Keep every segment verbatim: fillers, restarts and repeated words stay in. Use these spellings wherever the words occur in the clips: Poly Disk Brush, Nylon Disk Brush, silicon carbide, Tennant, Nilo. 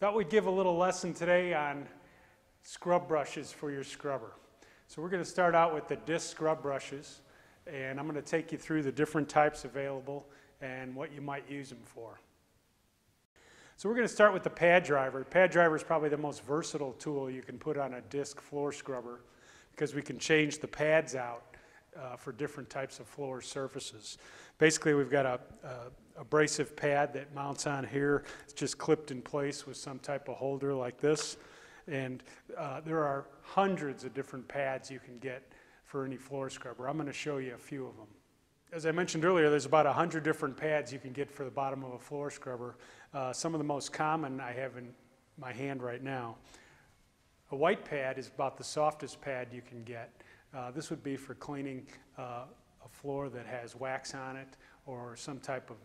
Thought we'd give a little lesson today on scrub brushes for your scrubber. So we're going to start out with the disc scrub brushes, and I'm going to take you through the different types available and what you might use them for. So we're going to start with the pad driver. Pad driver is probably the most versatile tool you can put on a disc floor scrubber because we can change the pads out uh, for different types of floor surfaces. Basically, we've got a, a abrasive pad that mounts on here. It's just clipped in place with some type of holder like this. And uh, there are hundreds of different pads you can get for any floor scrubber. I'm going to show you a few of them. As I mentioned earlier, there's about one hundred different pads you can get for the bottom of a floor scrubber. Uh, some of the most common I have in my hand right now. A white pad is about the softest pad you can get. Uh, this would be for cleaning uh, a floor that has wax on it or some type of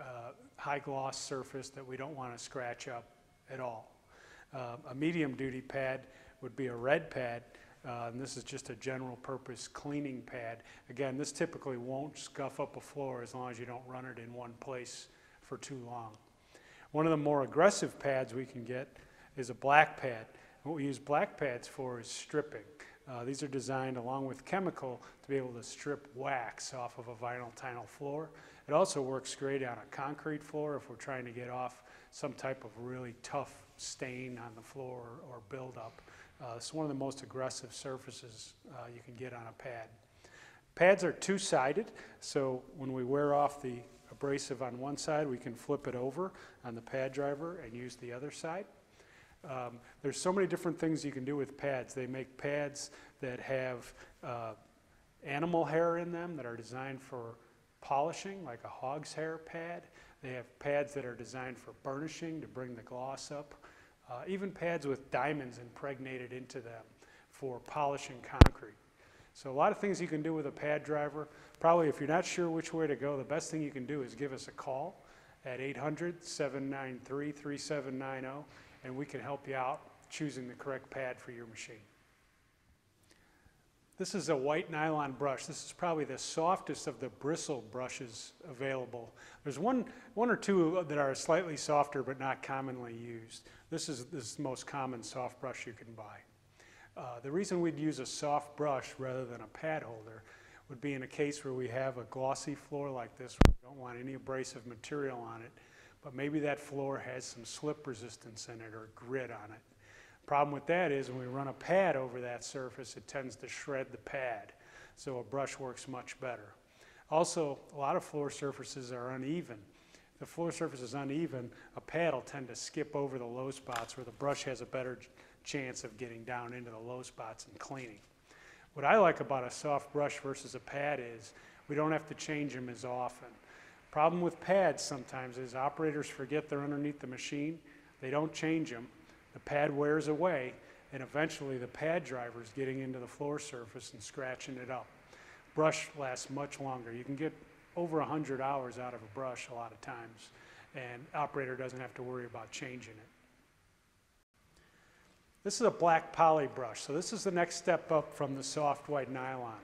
Uh, high gloss surface that we don't want to scratch up at all. Uh, a medium duty pad would be a red pad, uh, and this is just a general purpose cleaning pad. Again, this typically won't scuff up a floor as long as you don't run it in one place for too long. One of the more aggressive pads we can get is a black pad. What we use black pads for is stripping. Uh, these are designed along with chemical to be able to strip wax off of a vinyl tile floor. It also works great on a concrete floor if we're trying to get off some type of really tough stain on the floor or buildup. Uh, it's one of the most aggressive surfaces uh, you can get on a pad. Pads are two-sided, so when we wear off the abrasive on one side, we can flip it over on the pad driver and use the other side. Um, there's so many different things you can do with pads. They make pads that have uh, animal hair in them that are designed for polishing, like a hog's hair pad. They have pads that are designed for burnishing to bring the gloss up. Uh, even pads with diamonds impregnated into them for polishing concrete. So a lot of things you can do with a pad driver. Probably if you're not sure which way to go, the best thing you can do is give us a call at eight hundred, seven nine three, three seven nine zero. And we can help you out choosing the correct pad for your machine. This is a white nylon brush. This is probably the softest of the bristle brushes available. There's one, one or two that are slightly softer but not commonly used. This is, this is the most common soft brush you can buy. Uh, the reason we'd use a soft brush rather than a pad holder would be in a case where we have a glossy floor like this where we don't want any abrasive material on it. But maybe that floor has some slip resistance in it or grit on it. Problem with that is when we run a pad over that surface, it tends to shred the pad, so a brush works much better. Also, a lot of floor surfaces are uneven. If the floor surface is uneven, a pad will tend to skip over the low spots where the brush has a better chance of getting down into the low spots and cleaning. What I like about a soft brush versus a pad is we don't have to change them as often. Problem with pads sometimes is operators forget they're underneath the machine, they don't change them, the pad wears away, and eventually the pad driver's getting into the floor surface and scratching it up. Brush lasts much longer. You can get over one hundred hours out of a brush a lot of times, and operator doesn't have to worry about changing it. This is a black poly brush, so this is the next step up from the soft white nylon.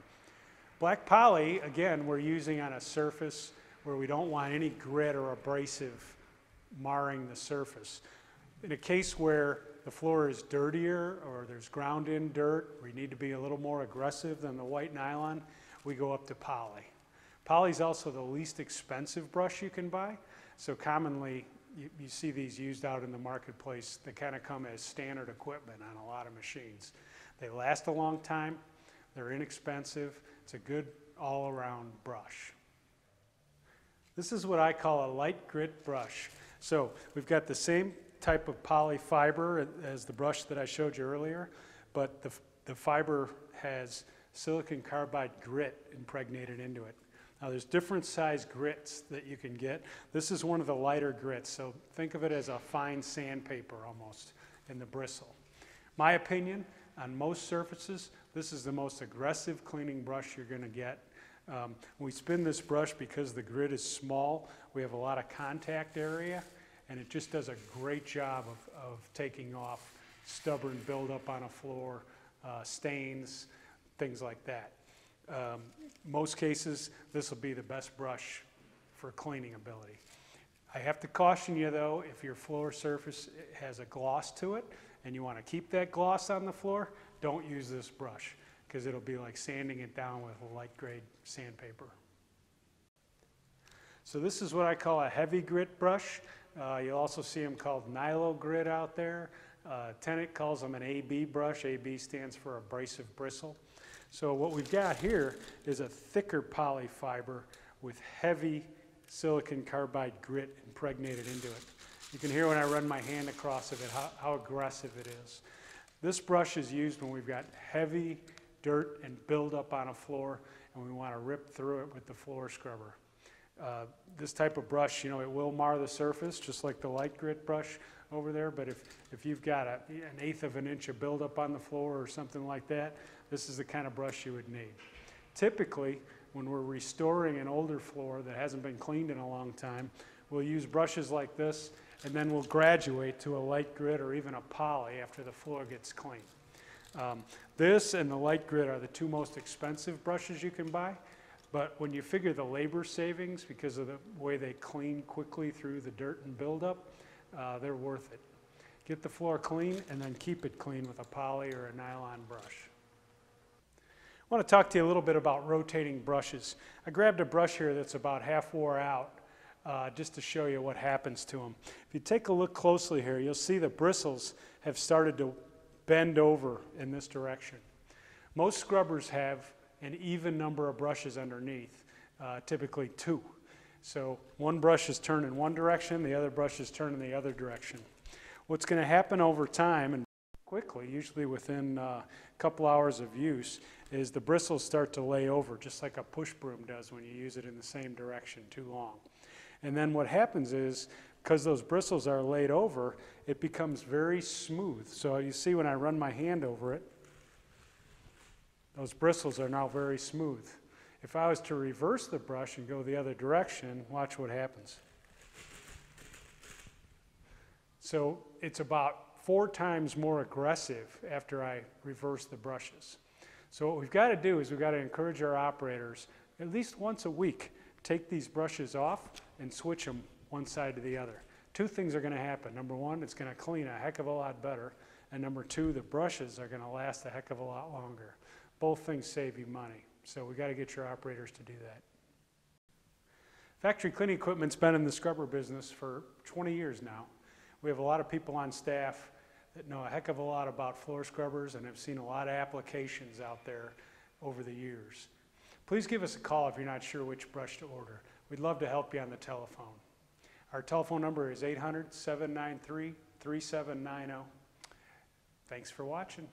Black poly, again, we're using on a surface where we don't want any grit or abrasive marring the surface. In a case where the floor is dirtier or there's ground in dirt, we need to be a little more aggressive than the white nylon, we go up to poly. Poly is also the least expensive brush you can buy, so commonly you, you see these used out in the marketplace. They kind of come as standard equipment on a lot of machines. They last a long time, they're inexpensive, it's a good all-around brush. This is what I call a light grit brush. So we've got the same type of poly fiber as the brush that I showed you earlier, but the, the fiber has silicon carbide grit impregnated into it. Now there's different size grits that you can get. This is one of the lighter grits, so think of it as a fine sandpaper almost in the bristle. My opinion, on most surfaces, this is the most aggressive cleaning brush you're going to get. Um, we spin this brush because the grit is small, we have a lot of contact area, and it just does a great job of, of taking off stubborn buildup on a floor, uh, stains, things like that. Um, most cases, this will be the best brush for cleaning ability. I have to caution you though, if your floor surface has a gloss to it and you want to keep that gloss on the floor, don't use this brush because it'll be like sanding it down with a light grade sandpaper. So this is what I call a heavy grit brush. Uh, you'll also see them called Nilo grit out there. Uh, Tennant calls them an A B brush. A B stands for abrasive bristle. So what we've got here is a thicker poly fiber with heavy silicon carbide grit impregnated into it. You can hear when I run my hand across of it how, how aggressive it is. This brush is used when we've got heavy dirt and buildup on a floor and we want to rip through it with the floor scrubber. Uh, this type of brush, you know, it will mar the surface just like the light grit brush over there, but if, if you've got a, an eighth of an inch of buildup on the floor or something like that, this is the kind of brush you would need. Typically, when we're restoring an older floor that hasn't been cleaned in a long time, we'll use brushes like this, and then we'll graduate to a light grit or even a poly after the floor gets clean. Um, this and the light grit are the two most expensive brushes you can buy, but when you figure the labor savings because of the way they clean quickly through the dirt and buildup, uh, they're worth it. Get the floor clean and then keep it clean with a poly or a nylon brush. I want to talk to you a little bit about rotating brushes. I grabbed a brush here that's about half wore out uh, just to show you what happens to them. If you take a look closely here, you'll see the bristles have started to bend over in this direction. Most scrubbers have an even number of brushes underneath, uh, typically two. So one brush is turned in one direction, the other brush is turned in the other direction. What's going to happen over time, and quickly, usually within uh, a couple hours of use, is the bristles start to lay over, just like a push broom does when you use it in the same direction too long. And then what happens is, because those bristles are laid over, it becomes very smooth. So you see when I run my hand over it, those bristles are now very smooth. If I was to reverse the brush and go the other direction, watch what happens. So it's about four times more aggressive after I reverse the brushes. So what we've got to do is we've got to encourage our operators at least once a week, take these brushes off and switch them one side to the other. Two things are going to happen. Number one, it's going to clean a heck of a lot better. And number two, the brushes are going to last a heck of a lot longer. Both things save you money. So we've got to get your operators to do that. Factory cleaning equipment's been in the scrubber business for twenty years now. We have a lot of people on staff that know a heck of a lot about floor scrubbers and have seen a lot of applications out there over the years. Please give us a call if you're not sure which brush to order. We'd love to help you on the telephone. Our telephone number is eight hundred, seven nine three, three seven nine zero. Thanks for watching.